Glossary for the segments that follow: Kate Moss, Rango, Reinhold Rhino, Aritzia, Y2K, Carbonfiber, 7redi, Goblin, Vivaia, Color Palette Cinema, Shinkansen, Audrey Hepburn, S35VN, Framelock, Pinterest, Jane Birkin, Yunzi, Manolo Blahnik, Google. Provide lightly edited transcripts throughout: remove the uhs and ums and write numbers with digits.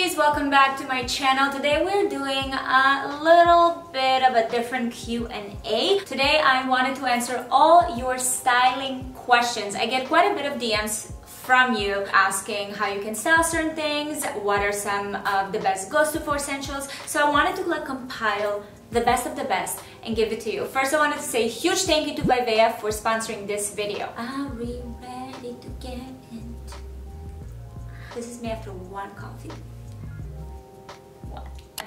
ladies, welcome back to my channel. Today we're doing a little bit of a different Q&A. Today I wanted to answer all your styling questions. I get quite a bit of DMs from you asking how you can style certain things, what are some of the best go-to for essentials. So I wanted to like compile the best of the best and give it to you. First I wanted to say a huge thank you to Vivaia for sponsoring this video. Are we ready to get into? This is me after one coffee.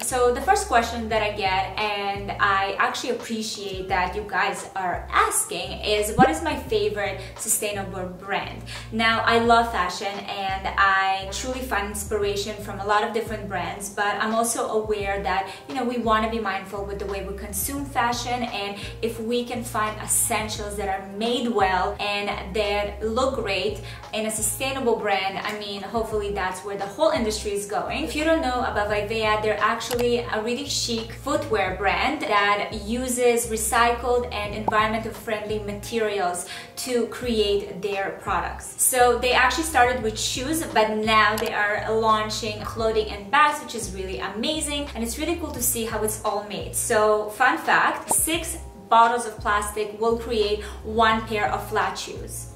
So the first question that I get, and I actually appreciate that you guys are asking, is what is my favorite sustainable brand? Now, I love fashion and I truly find inspiration from a lot of different brands, but I'm also aware that, you know, we want to be mindful with the way we consume fashion, and if we can find essentials that are made well and that look great in a sustainable brand, I mean, hopefully that's where the whole industry is going. If you don't know about Vivaia, they're actually a really chic footwear brand that uses recycled and environmentally friendly materials to create their products. So they actually started with shoes, but now they are launching clothing and bags, which is really amazing, and it's really cool to see how it's all made. So fun fact, 6 bottles of plastic will create 1 pair of flat shoes.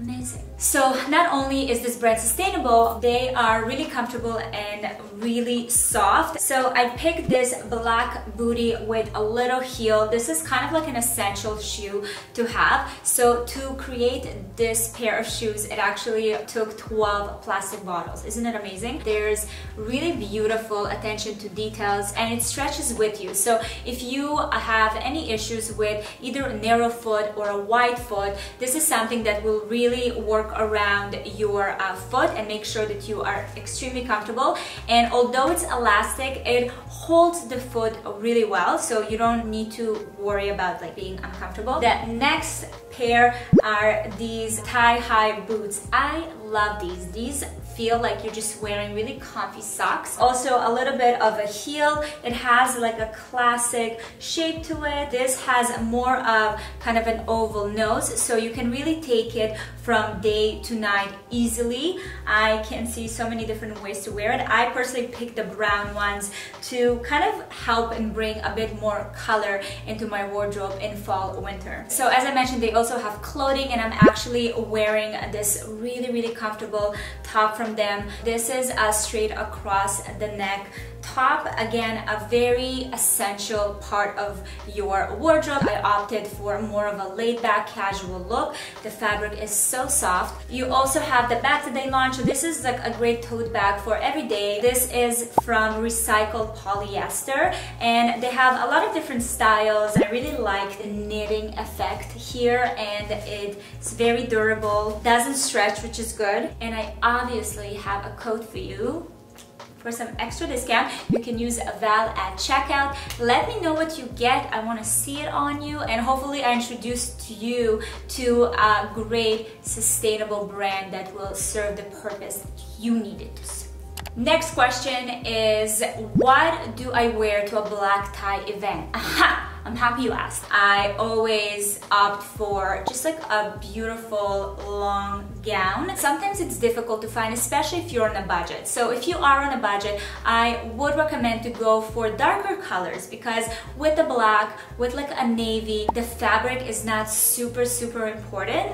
Amazing. So not only is this brand sustainable, they are really comfortable and really soft. So I picked this black bootie with a little heel. This is kind of like an essential shoe to have. So to create this pair of shoes, it actually took 12 plastic bottles. Isn't it amazing? There's really beautiful attention to details and it stretches with you. So if you have any issues with either a narrow foot or a wide foot, this is something that will really work around your foot and make sure that you are extremely comfortable. And although it's elastic, it holds the foot really well, so you don't need to worry about like being uncomfortable. The next pair are these thigh-high boots. I love these. These feel like you're just wearing really comfy socks. Also a little bit of a heel. It has like a classic shape to it. This has more of kind of an oval nose, so you can really take it from day to night easily. I can see so many different ways to wear it. I personally picked the brown ones to kind of help and bring a bit more color into my wardrobe in fall, winter. So as I mentioned, they also have clothing, and I'm actually wearing this really comfortable top from them. This is a straight across the neck top. Again, a very essential part of your wardrobe. I opted for more of a laid-back casual look. The fabric is so soft. You also have the bag that they launched. This is like a great tote bag for every day. This is from recycled polyester, and they have a lot of different styles. I really like the knitting effect here, and it's very durable, doesn't stretch, which is good. And I obviously have a code for you. For some extra discount, you can use Val at checkout. Let me know what you get. I want to see it on you, and hopefully I introduced you to a great sustainable brand that will serve the purpose you need it to serve. Next question is, what do I wear to a black tie event? Aha! I'm happy you asked. I always opt for just like a beautiful long gown. Sometimes it's difficult to find, especially if you're on a budget. So if you are on a budget, I would recommend to go for darker colors, because with the black, with like a navy, the fabric is not super important.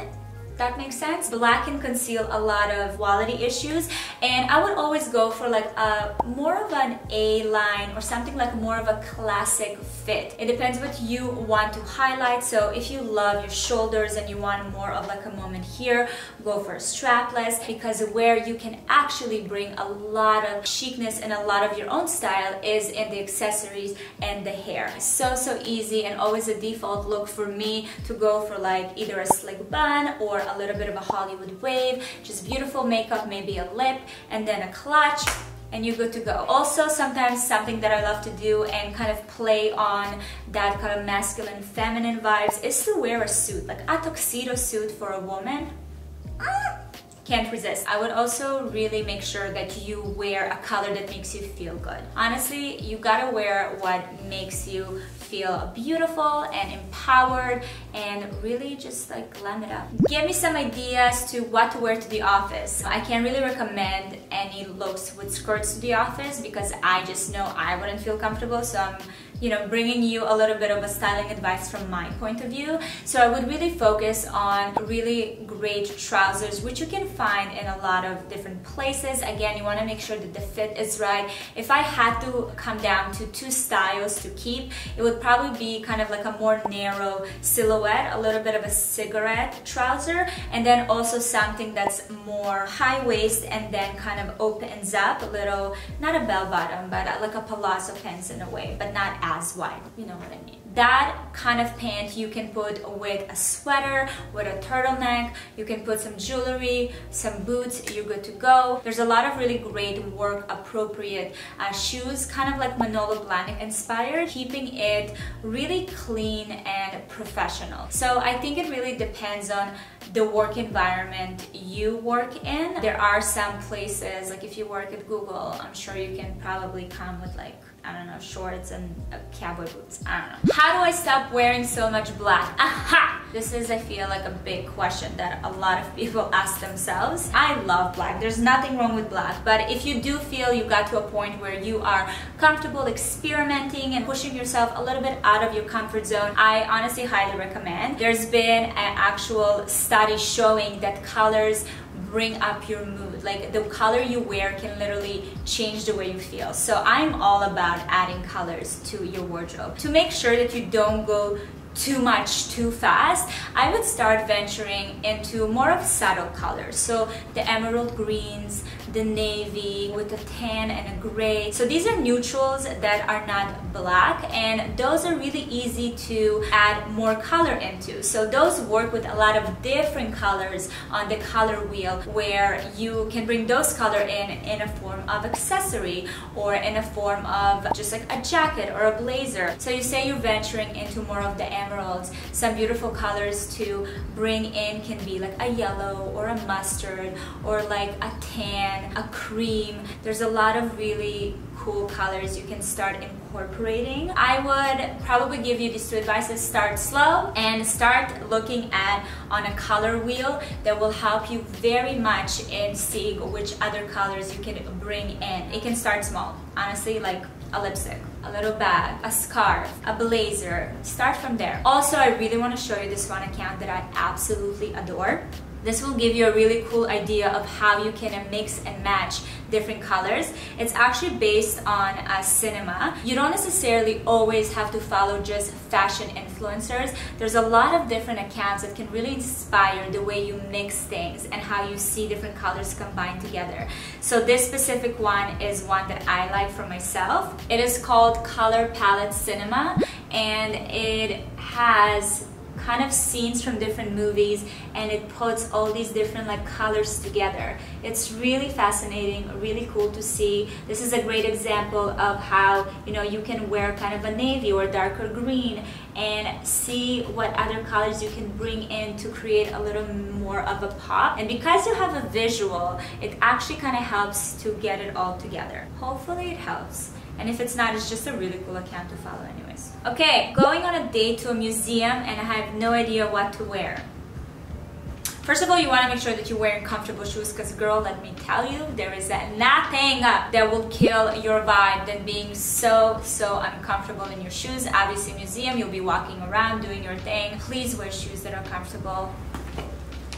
That makes sense. Black can conceal a lot of quality issues, and I would always go for like a more of an A line or something like more of a classic fit. It depends what you want to highlight. So if you love your shoulders and you want more of like a moment here, go for a strapless, because where you can actually bring a lot of chicness and a lot of your own style is in the accessories and the hair. So easy, and always a default look for me to go for like either a slick bun or a little bit of a Hollywood wave, just beautiful makeup, maybe a lip, and then a clutch, and you're good to go. Also, sometimes something that I love to do and kind of play on that kind of masculine, feminine vibes is to wear a suit, like a tuxedo suit for a woman. Can't resist. I would also really make sure that you wear a color that makes you feel good. Honestly, you gotta wear what makes you feel beautiful and empowered and really just like glam it up. Give me some ideas to what to wear to the office. I can't really recommend any looks with skirts to the office because I just know I wouldn't feel comfortable, so I'm bringing you a little bit of a styling advice from my point of view. So I would really focus on really great trousers, which you can find in a lot of different places. Again, you want to make sure that the fit is right. If I had to come down to two styles to keep, it would probably be kind of like a more narrow silhouette, a little bit of a cigarette trouser, and then also something that's more high waist and then kind of opens up a little, not a bell bottom, but like a palazzo pants in a way, but not as wide, you know what I mean. That kind of pant you can put with a sweater, with a turtleneck, you can put some jewelry, some boots, you're good to go. There's a lot of really great work appropriate shoes, kind of like Manolo Blahnik inspired, keeping it really clean and professional. So I think it really depends on the work environment you work in. There are some places, like if you work at Google, I'm sure you can probably come with like, I don't know, shorts and cowboy boots, I don't know. How do I stop wearing so much black? Aha! This is, I feel like, a big question that a lot of people ask themselves. I love black, there's nothing wrong with black, but if you do feel you got to a point where you are comfortable experimenting and pushing yourself a little bit out of your comfort zone, I honestly highly recommend. There's been an actual study showing that colors bring up your mood. Like the color you wear can literally change the way you feel. So I'm all about adding colors to your wardrobe. To make sure that you don't go too much too fast, I would start venturing into more of subtle colors. So the emerald greens, the navy with a tan and a gray. So these are neutrals that are not black, and those are really easy to add more color into. So those work with a lot of different colors on the color wheel, where you can bring those color in a form of accessory or in a form of just like a jacket or a blazer. So you say you're venturing into more of the emeralds. Some beautiful colors to bring in can be like a yellow or a mustard or like a tan, a cream. There's a lot of really cool colors you can start incorporating. I would probably give you these two advices. Start slow and start looking at on a color wheel that will help you very much in seeing which other colors you can bring in. It can start small, honestly, like a lipstick, a little bag, a scarf, a blazer. Start from there. Also, I really want to show you this one account that I absolutely adore. This will give you a really cool idea of how you can mix and match different colors. It's actually based on cinema. You don't necessarily always have to follow just fashion influencers. There's a lot of different accounts that can really inspire the way you mix things and how you see different colors combined together. So this specific one is one that I like for myself. It is called Color Palette Cinema, and it has kind of scenes from different movies, and it puts all these different like colors together. It's really fascinating, really cool to see. This is a great example of how you can wear kind of a navy or darker green and see what other colors you can bring in to create a little more of a pop. And because you have a visual, it actually kind of helps to get it all together. Hopefully it helps. And if it's not, it's just a really cool account to follow anyways. Okay, going on a date to a museum and I have no idea what to wear. First of all, you want to make sure that you're wearing comfortable shoes, because girl, let me tell you, there is nothing that will kill your vibe than being so uncomfortable in your shoes. Obviously, museum, you'll be walking around doing your thing. Please wear shoes that are comfortable.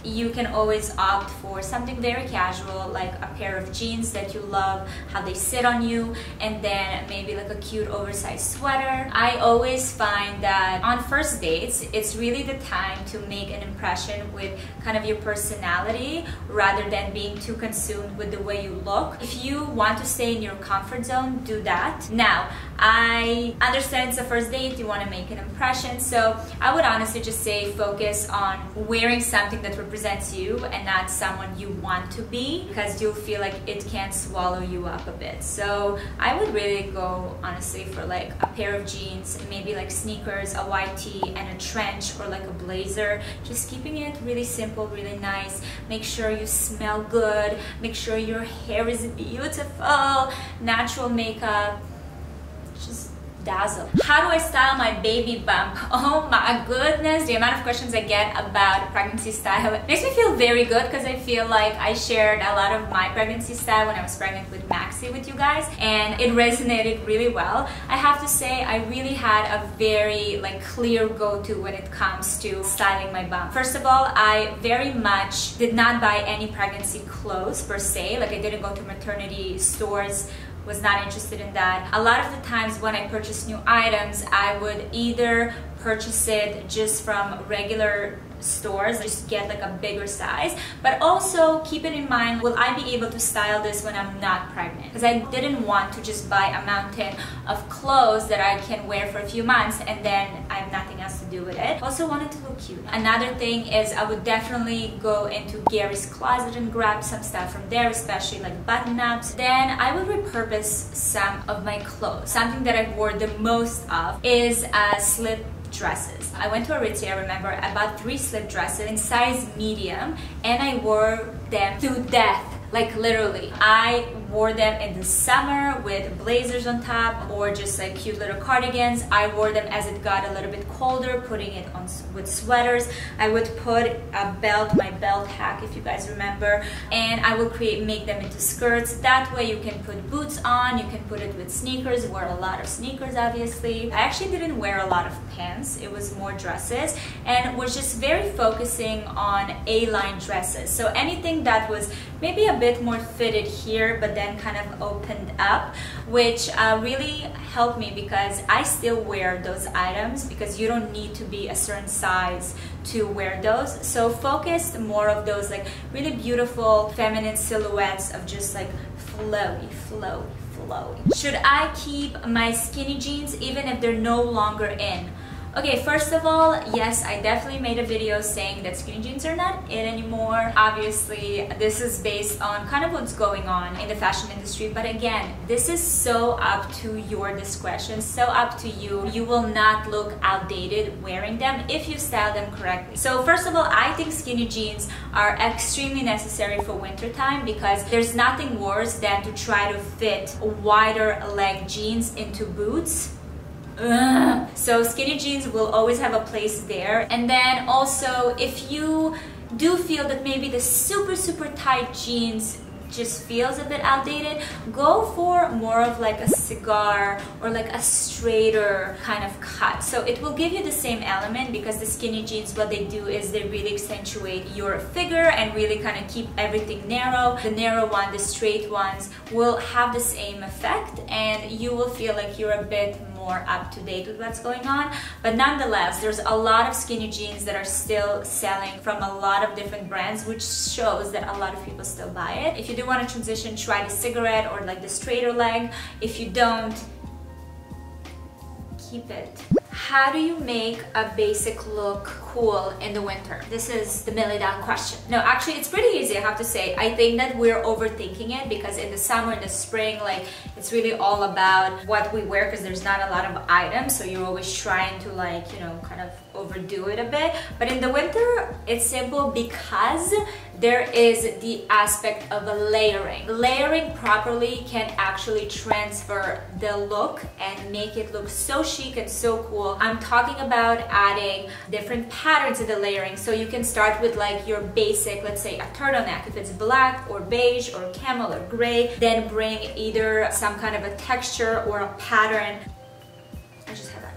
You can always opt for something very casual, like a pair of jeans that you love how they sit on you, and then maybe like a cute oversized sweater. I always find that on first dates, it's really the time to make an impression with kind of your personality rather than being too consumed with the way you look. If you want to stay in your comfort zone, do that. Now, I understand it's a first date, you want to make an impression, so I would honestly just say focus on wearing something that represents you and not someone you want to be, because you'll feel like it can swallow you up a bit. So I would really go honestly for like a pair of jeans, maybe like sneakers, a white tee and a trench, or like a blazer. Just keeping it really simple, really nice. Make sure you smell good, make sure your hair is beautiful, natural makeup. Just dazzle. How do I style my baby bump? Oh my goodness, the amount of questions I get about pregnancy style. It makes me feel very good because I feel like I shared a lot of my pregnancy style when I was pregnant with Maxi with you guys, and it resonated really well. I have to say I really had a very clear go-to when it comes to styling my bump. First of all, I very much did not buy any pregnancy clothes per se. Like, I didn't go to maternity stores, was not interested in that. A lot of the times when I purchased new items, I would either purchase it just from regular stores, just get like a bigger size, but also keep it in mind, will I be able to style this when I'm not pregnant? Because I didn't want to just buy a mountain of clothes that I can wear for a few months and then I have nothing else to do with it. Also wanted to look cute. Another thing is I would definitely go into Gary's closet and grab some stuff from there, especially like button-ups. Then I would repurpose some of my clothes. Something that I wore the most of is a slip dresses. I went to Aritzia, I remember, I bought 3 slip dresses in size medium and I wore them to death. Like, literally, I wore them in the summer with blazers on top or just like cute little cardigans. I wore them as it got a little bit colder, putting it on with sweaters. I would put a belt, my belt hack if you guys remember, and I would make them into skirts. That way you can put boots on, you can put it with sneakers. Wore a lot of sneakers, obviously. I actually didn't wear a lot of pants, it was more dresses, and was just very focusing on A-line dresses. So anything that was maybe a bit more fitted here but then kind of opened up, which really helped me because I still wear those items because you don't need to be a certain size to wear those. So focused more of those like really beautiful feminine silhouettes of just like flowy, flowy, flowy. Should I keep my skinny jeans even if they're no longer in? Okay, first of all, yes, I definitely made a video saying that skinny jeans are not in anymore. Obviously, this is based on kind of what's going on in the fashion industry. But again, this is so up to your discretion, so up to you. You will not look outdated wearing them if you style them correctly. So first of all, I think skinny jeans are extremely necessary for wintertime because there's nothing worse than to try to fit wider leg jeans into boots. Ugh. So skinny jeans will always have a place there. And then also, if you do feel that maybe the super super tight jeans just feels a bit outdated, go for more of like a cigar or like a straighter kind of cut. So it will give you the same element because the skinny jeans, what they do is they really accentuate your figure and really kind of keep everything narrow. The narrow one, the straight ones will have the same effect and you will feel like you're a bit more up to date with what's going on. But nonetheless, there's a lot of skinny jeans that are still selling from a lot of different brands, which shows that a lot of people still buy it. If you do want to transition, try the cigarette or like the straighter leg. If you don't, keep it. How do you make a basic look cool in the winter? This is the million dollar question. No, actually it's pretty easy, I have to say. I think that we're overthinking it because in the summer, in the spring, like it's really all about what we wear because there's not a lot of items. So you're always trying to like, you know, kind of overdo it a bit. But in the winter, it's simple because there is the aspect of layering. Layering properly can actually transfer the look and make it look so chic and so cool. I'm talking about adding different patterns to the layering. So you can start with like your basic, let's say a turtleneck, if it's black or beige or camel or gray, then bring either some kind of a texture or a pattern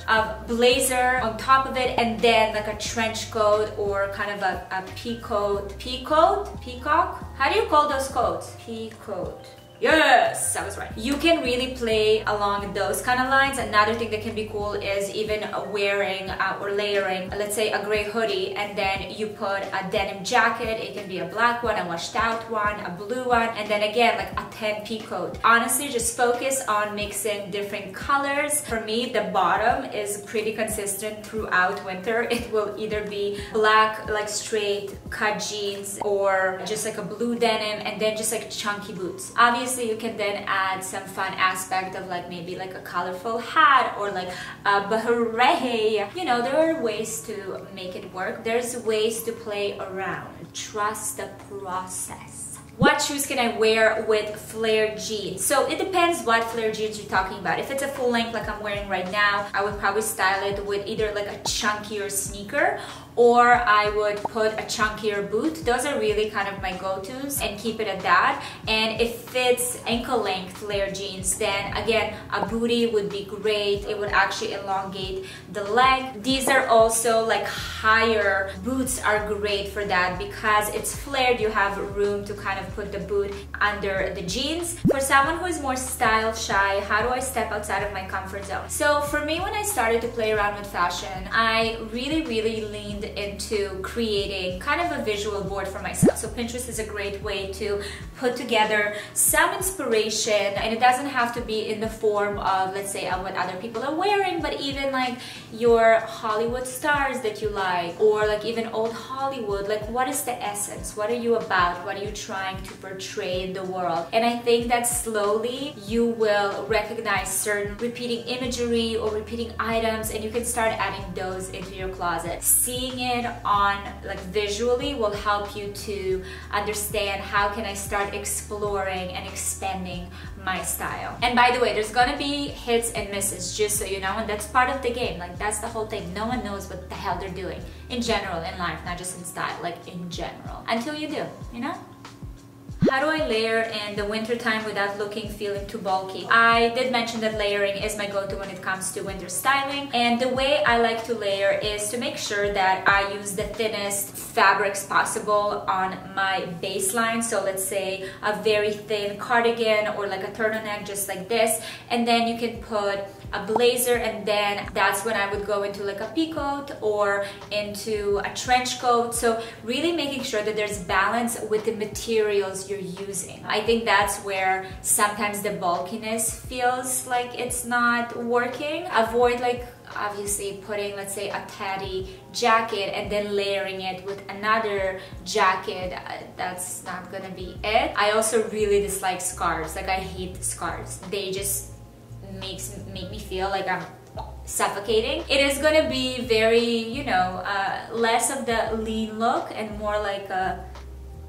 of blazer on top of it, and then like a trench coat or kind of a peacoat. Peacoat? Peacock? How do you call those coats? Peacoat. Yes, I was right. You can really play along those kind of lines. Another thing that can be cool is even wearing or layering, let's say a gray hoodie, and then you put a denim jacket. It can be a black one, a washed out one, a blue one, and then again like a tan peacoat. Honestly, just focus on mixing different colors. For me, the bottom is pretty consistent throughout winter. It will either be black, like straight cut jeans, or just like a blue denim, and then just like chunky boots. Obviously, you can then add some fun aspect of like maybe like a colorful hat or like a beret. You know, there are ways to make it work. There's ways to play around. Trust the process. What shoes can I wear with flare jeans? So it depends what flare jeans you're talking about. If it's a full length like I'm wearing right now, I would probably style it with either like a chunkier sneaker, or I would put a chunkier boot. Those are really kind of my go-tos and keep it at that. And if it's ankle length flare jeans, then again, a bootie would be great. It would actually elongate the leg. These are also like higher boots are great for that because it's flared, you have room to kind of put the boot under the jeans. For someone who is more style shy, how do I step outside of my comfort zone? So for me, when I started to play around with fashion, I really leaned into creating kind of a visual board for myself. So Pinterest is a great way to put together some inspiration, and it doesn't have to be in the form of, let's say, what other people are wearing, but even like your Hollywood stars that you like, or like even old Hollywood, like what is the essence? What are you about? What are you trying to portray in the world? And I think that slowly you will recognize certain repeating imagery or repeating items, and you can start adding those into your closet. Seeing it on like visually will help you to understand how can I start exploring and expanding my style. And by the way, there's gonna be hits and misses, just so you know, and that's part of the game. Like that's the whole thing. No one knows what the hell they're doing in general in life, not just in style, like in general, until you do, you know? How do I layer in the winter time without feeling too bulky? I did mention that layering is my go-to when it comes to winter styling, and the way I like to layer is to make sure that I use the thinnest fabrics possible on my baseline. So let's say a very thin cardigan or like a turtleneck just like this, and then you can put a blazer, and then that's when I would go into like a peacoat or into a trench coat. So really making sure that there's balance with the materials you're using. I think that's where sometimes the bulkiness feels like it's not working. Avoid like obviously putting, let's say, a tatty jacket and then layering it with another jacket. That's not gonna be it. I also really dislike scarves. Like I hate scarves. They just make me feel like I'm suffocating. It is gonna be very, you know, less of the lean look and more like a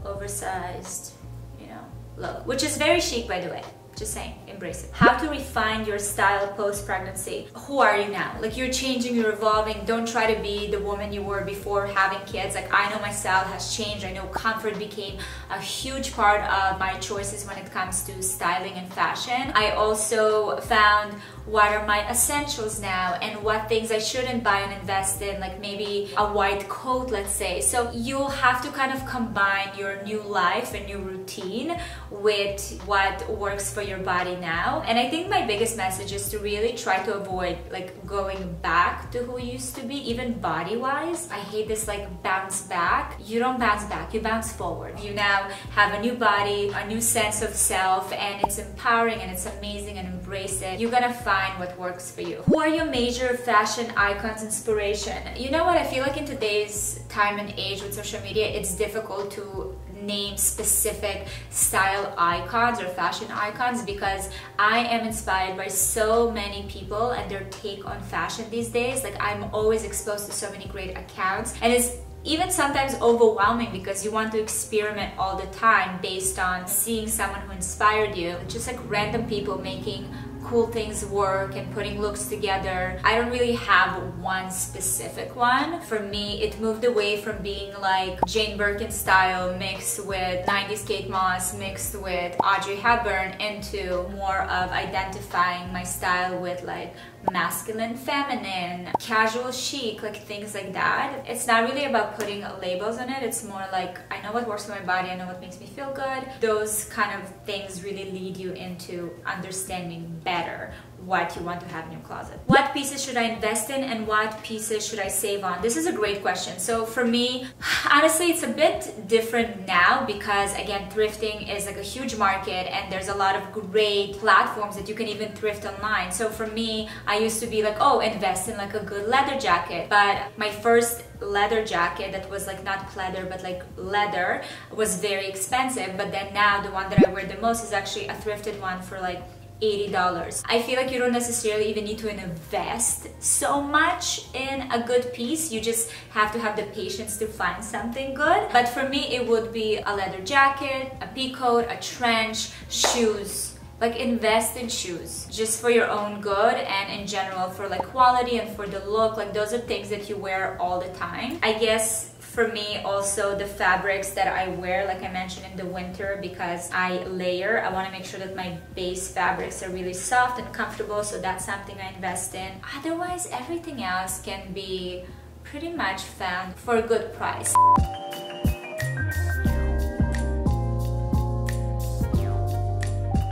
oversized, you know, look, which is very chic, by the way. Just saying, embrace it. How to refine your style post-pregnancy? Who are you now? Like you're changing, you're evolving. Don't try to be the woman you were before having kids. Like I know my style has changed. I know comfort became a huge part of my choices when it comes to styling and fashion. I also found what are my essentials now and what things I shouldn't buy and invest in, like maybe a white coat, let's say. So you'll have to kind of combine your new life and new routine with what works for your body now. And I think my biggest message is to really try to avoid like going back to who you used to be, even body wise. I hate this like bounce back. You don't bounce back, you bounce forward. You now have a new body, a new sense of self, and it's empowering and it's amazing, and embrace it. You're gonna find what works for you. Who are your major fashion icons, inspiration? You know what, I feel like in today's time and age with social media, it's difficult to name specific style icons or fashion icons because I am inspired by so many people and their take on fashion these days. Like I'm always exposed to so many great accounts, and it's even sometimes overwhelming because you want to experiment all the time based on seeing someone who inspired you. Just like random people making cool things work and putting looks together. I don't really have one specific one. For me, it moved away from being like Jane Birkin style mixed with 90s Kate Moss mixed with Audrey Hepburn into more of identifying my style with like masculine, feminine, casual chic, like things like that. It's not really about putting labels on it. It's more like I know what works for my body, I know what makes me feel good. Those kind of things really lead you into understanding better what you want to have in your closet. What pieces should I invest in and what pieces should I save on? This is a great question. So for me, honestly, it's a bit different now because again, thrifting is like a huge market and there's a lot of great platforms that you can even thrift online. So for me, I used to be like, oh, invest in like a good leather jacket. But my first leather jacket that was like not pleather but like leather was very expensive. But then now the one that I wear the most is actually a thrifted one for like $80. I feel like you don't necessarily even need to invest so much in a good piece. You just have to have the patience to find something good. But for me, it would be a leather jacket, a peacoat, a trench, shoes. Like, invest in shoes just for your own good and in general for like quality and for the look. Like, those are things that you wear all the time. I guess for me also the fabrics that I wear, like I mentioned, in the winter, because I layer, I want to make sure that my base fabrics are really soft and comfortable, so that's something I invest in. Otherwise, everything else can be pretty much found for a good price.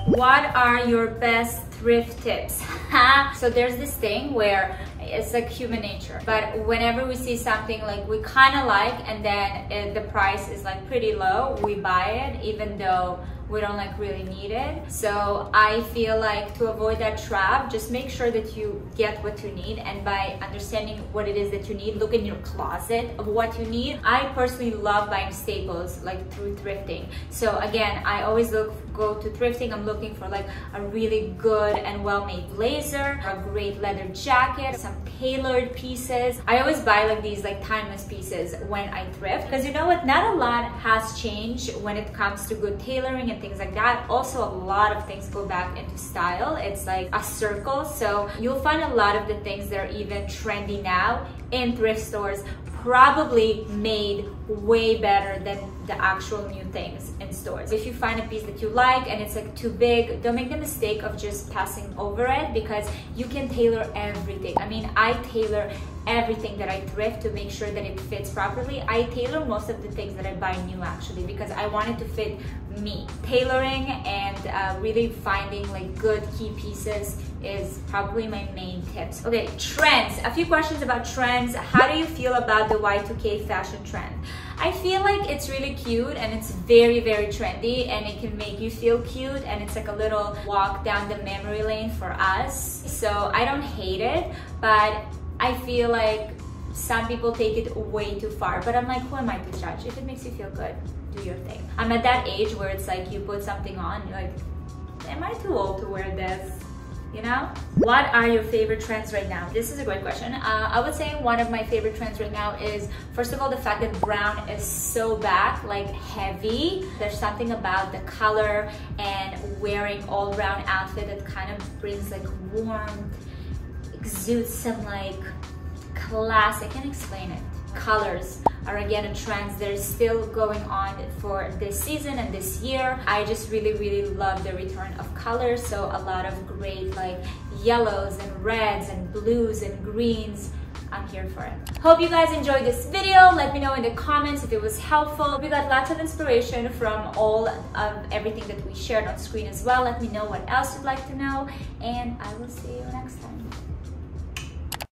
What are your best thrift tips? So there's this thing where it's like human nature, but whenever we see something like we kind of like and then the price is like pretty low, we buy it even though we don't like really need it. So I feel like to avoid that trap, just make sure that you get what you need, and by understanding what it is that you need, look in your closet of what you need. I personally love buying staples like through thrifting. So again, I always go to thrifting. I'm looking for like a really good and well-made blazer, a great leather jacket, some tailored pieces. I always buy like these like timeless pieces when I thrift, because you know what, not a lot has changed when it comes to good tailoring and things like that. Also, a lot of things go back into style. It's like a circle, so you'll find a lot of the things that are even trendy now in thrift stores probably made way better than the actual new things in stores. If you find a piece that you like and it's like too big, don't make the mistake of just passing over it, because you can tailor everything. I mean, I tailor everything that I thrift to make sure that it fits properly. I tailor most of the things that I buy new, actually, because I want it to fit me. Tailoring and really finding like good key pieces is probably my main tips. Okay, trends. A few questions about trends. How do you feel about the Y2K fashion trend? I feel like it's really cute and it's very, very trendy, and it can make you feel cute, and it's like a little walk down the memory lane for us. So I don't hate it, but I feel like some people take it way too far, but I'm like, who am I to judge? If it makes you feel good, do your thing. I'm at that age where it's like you put something on, you're like, am I too old to wear this? You know? What are your favorite trends right now? This is a great question. I would say one of my favorite trends right now is, first of all, the fact that brown is so back, like heavy. There's something about the color and wearing all brown outfit that kind of brings like warmth, exudes some like class. I can't explain it. Colors are again a trend that is still going on for this season and this year. I just really, really love the return of colors. So a lot of great like yellows and reds and blues and greens. I'm here for it. Hope you guys enjoyed this video. Let me know in the comments if it was helpful. We got lots of inspiration from all of everything that we shared on screen as well. Let me know what else you'd like to know, and I will see you next time.